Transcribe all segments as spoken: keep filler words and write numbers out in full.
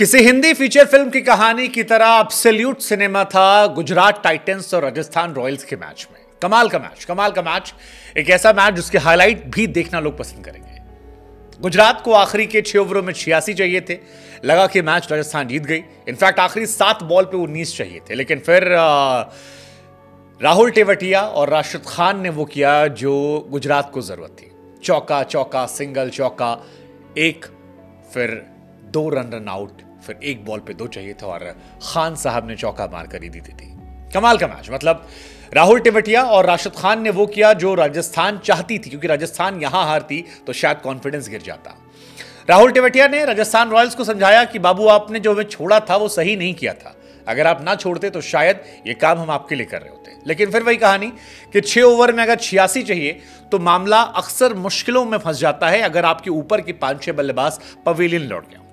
किसी Hindi feature film की कहानी की तरह एब्सोल्यूट सिनेमा था गुजरात टाइटंस और राजस्थान रॉयल्स के मैच में। कमाल का मैच, कमाल का मैच, एक ऐसा मैच जिसके हाईलाइट भी देखना लोग पसंद करेंगे। गुजरात को आखिरी के छह ओवरों में छियासी चाहिए थे, लगा कि मैच राजस्थान जीत गई। इनफैक्ट आखिरी सात बॉल पे उन्नीस चाहिए थे, लेकिन फिर राहुल टेवटिया और राशिद खान ने वो किया जो गुजरात को जरूरत थी। चौका चौका सिंगल चौका, एक फिर दो रन रन आउट, फिर एक बॉल पे दो चाहिए था और खान साहब ने चौका मारकर ही दी थी। कमाल का मैच, मतलब राहुल टेवटिया और राशिद खान ने वो किया जो राजस्थान चाहती थी, क्योंकि राजस्थान यहां हारती तो शायद कॉन्फिडेंस गिर जाता। राहुल टेवटिया ने राजस्थान रॉयल्स को समझाया कि बाबू आपने जो हमें छोड़ा था वो सही नहीं किया था, अगर आप ना छोड़ते तो शायद ये काम हम आपके लिए कर रहे होते। लेकिन फिर वही कहानी कि छह ओवर में अगर छियासी चाहिए तो मामला अक्सर मुश्किलों में फंस जाता है अगर आपके ऊपर के पांच छह बल्लेबाज पवेलियन लौट गया।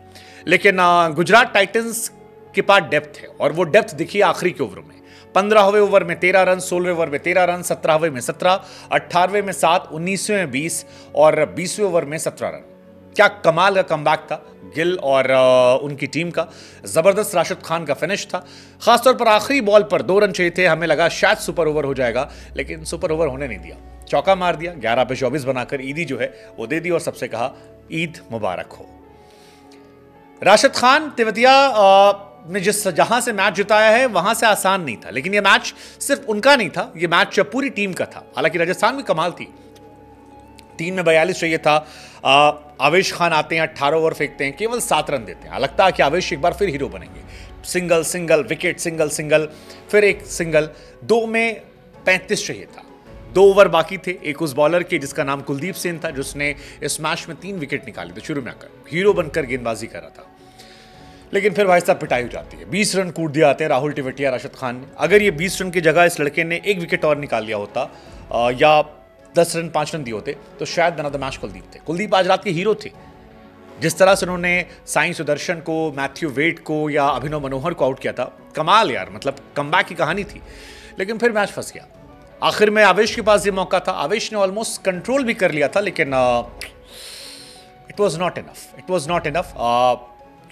लेकिन गुजरात टाइटंस के पास डेप्थ है और वो डेप्थ दिखी आखिरी के ओवर में। पंद्रहवें ओवर में तेरह रन, सोलहवें ओवर में तेरह रन, सत्रहवें में सत्रह, अट्ठारहवें में सात, उन्नीसवें में बीस और बीसवें ओवर में सत्रह रन। क्या कमाल का कमबैक था गिल और उनकी टीम का, जबरदस्त राशिद खान का फिनिश था। खासतौर पर आखिरी बॉल पर दो रन चाहिए थे, हमें लगा शायद सुपर ओवर हो जाएगा, लेकिन सुपर ओवर होने नहीं दिया। चौका मार दिया, ग्यारह पे चौबीस बनाकर ईदी जो है वो दे दी और सबसे कहा ईद मुबारक हो। राशिद खान तेवतिया ने जिस जहां से मैच जिताया है वहां से आसान नहीं था, लेकिन यह मैच सिर्फ उनका नहीं था, यह मैच पूरी टीम का था। हालांकि राजस्थान में कमाल थी, तीन में बयालीस चाहिए था, आवेश खान आते हैं, अट्ठारह ओवर फेंकते हैं, केवल सात रन देते हैं। लगता है कि आवेश एक बार फिर हीरो बनेंगे, single single wicket, single single फिर एक सिंगल। दो में पैंतीस चाहिए था, दो ओवर बाकी थे, एक उस बॉलर के जिसका नाम कुलदीप सेन था जिसने इस मैच में तीन विकेट निकाले थे। शुरू में आकर हीरो बनकर गेंदबाजी कर रहा था, लेकिन फिर भाई साहब पिटाई हो जाती है। बीस रन कूट दिया आते हैं राहुल टेवटिया, राशिद खान ने। अगर ये बीस रन की जगह इस लड़के ने एक विकेट और निकाल लिया होता या दस रन पांच रन दिए होते तो शायद man of the match Kuldeep थे। कुलदीप आज रात के हीरो थे। जिस तरह से उन्होंने साई सुदर्शन को, मैथ्यू वेड को या अभिनव मनोहर को आउट किया था, कमाल यार, मतलब कमबैक की कहानी थी। लेकिन फिर मैच फंस गया। आखिर में आवेश के पास ये मौका था, आवेश ने ऑलमोस्ट कंट्रोल भी कर लिया था, लेकिन it was not enough, it was not enough.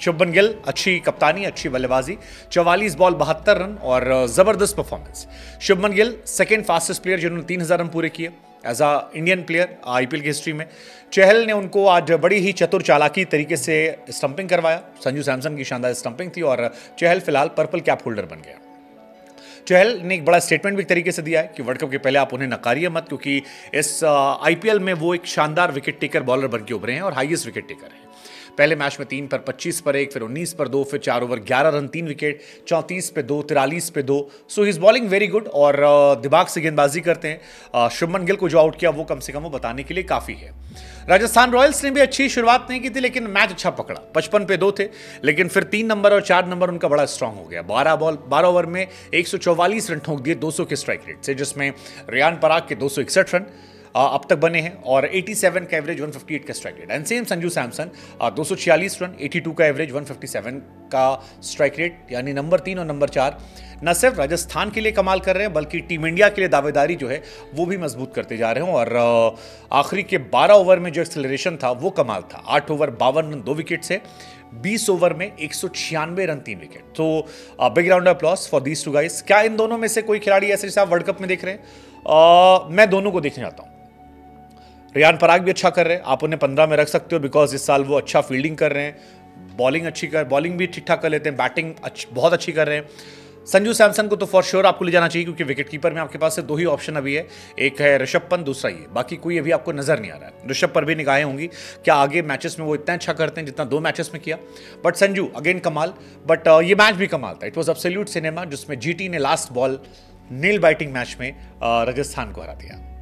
Shubman Gill, अच्छी कप्तानी, अच्छी बल्लेबाजी, चवालीस बॉल बहत्तर रन और जबरदस्त performance. Shubman Gill second fastest player जिन्होंने तीन हजार रन पूरे किए as a Indian player IPL की हिस्ट्री में। चहल ने उनको आज बड़ी ही चतुर चालाकी तरीके से स्टंपिंग करवाया, संजू सैमसन की शानदार स्टंपिंग थी और चहल फिलहाल पर्पल कैप होल्डर बन गया। चहल ने एक बड़ा स्टेटमेंट भी एक तरीके से दिया है कि वर्ल्ड कप के पहले आप उन्हें नकारिए मत, क्योंकि इस आईपीएल में वो एक शानदार विकेट टेकर बॉलर बन के उभरे हैं और हाईएस्ट विकेट टेकर हैं। पहले मैच में तीन पर पच्चीस पर एक, फिर उन्नीस पर दो, फिर चार ओवर ग्यारह रन तीन विकेट, चौंतीस पे दो, तिरालीस पे दो। So he is bowling very good और दिमाग से गेंदबाजी करते हैं। शुभमन गिल को जो आउट किया वो कम से कम वो बताने के लिए काफ़ी है। राजस्थान रॉयल्स ने भी अच्छी शुरुआत नहीं की थी, लेकिन मैच अच्छा पकड़ा। पचपन पे दो थे, लेकिन फिर तीन नंबर और चार नंबर उनका बड़ा स्ट्रांग हो गया। बारह बॉल बारह ओवर में एक सौ चौवालीस रन ठोंक दिए दो सौ के स्ट्राइक रेट से, जिसमें रियान पराग के दो सौ इकसठ रन अब तक बने हैं और सत्तासी का एवरेज, एक सौ अट्ठावन का strike rate. And same Sanju Samson, दो सौ छियालीस रन, बयासी का एवरेज, एक सौ सत्तावन का स्ट्राइक रेट। यानी नंबर तीन और नंबर चार न सिर्फ राजस्थान के लिए कमाल कर रहे हैं, बल्कि टीम इंडिया के लिए दावेदारी जो है वो भी मजबूत करते जा रहे हैं। और आखिरी के बारह ओवर में जो एक्सेलरेशन था वो कमाल था। आठ ओवर बावन रन दो विकेट से, बीस ओवर में एक सौ छियानवे रन तीन विकेट। तो big round of applause for these two guys. क्या इन दोनों में से कोई खिलाड़ी ऐसे जैसे आप वर्ल्ड कप में देख रहे हैं? मैं दोनों को देखने जाता हूँ। रियान पराग भी अच्छा कर रहे हैं, आप उन्हें पंद्रह में रख सकते हो बिकॉज इस साल वो अच्छा फील्डिंग कर रहे हैं, बॉलिंग अच्छी कर बॉलिंग भी ठीक ठाक कर लेते हैं, बैटिंग अच्छ, बहुत अच्छी कर रहे हैं। संजू सैमसन को तो फॉर श्योर आपको ले जाना चाहिए, क्योंकि विकेट कीपर में आपके पास से दो ही ऑप्शन अभी है, एक है ऋषभ पंत, दूसरा ये, बाकी कोई अभी आपको नजर नहीं आ रहा है। ऋषभ पर भी निगाहें होंगी क्या आगे मैचेस में वो इतना अच्छा करते हैं जितना दो मैचेस में किया। बट संजू अगेन कमाल, बट ये मैच भी कमाल था। इट वॉज एब्सोल्यूट सिनेमा जिसमें जीटी ने last ball nail biting match में राजस्थान को हरा दिया।